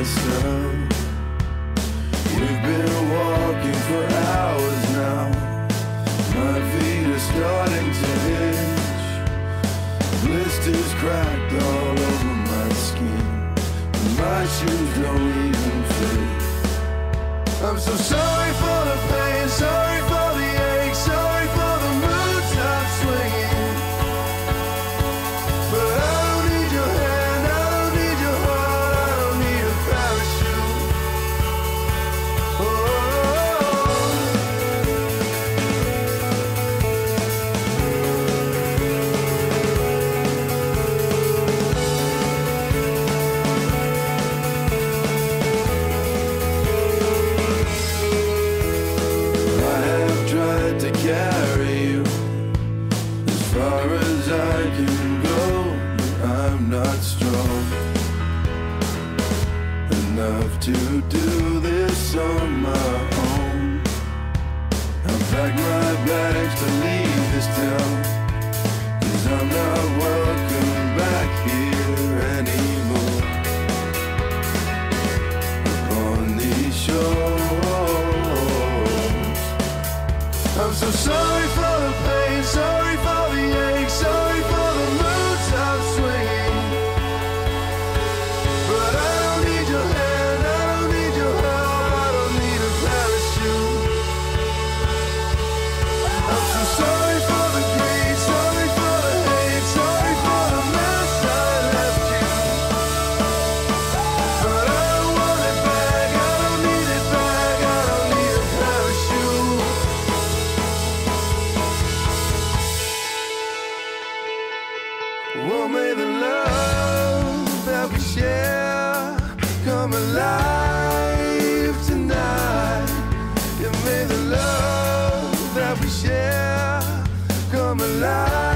myself. We've been walking for hours now. My feet are starting to itch. Blisters cracked all over my skin. My shoes don't even fit. I'm so sorry for the pain, sorry for the ache, sorry for the mood stops swinging. But I don't need your hand, I don't need your heart, I don't need a parachute. Not strong enough to do this on my own. I pack my bags to leave this town, 'cause I'm not welcome back here anymore. Upon these shores, I'm so sorry for the pain, sorry for the ache, sorry for the mood stop swinging. Well, may the love that we share come alive tonight. And may the love that we share come alive.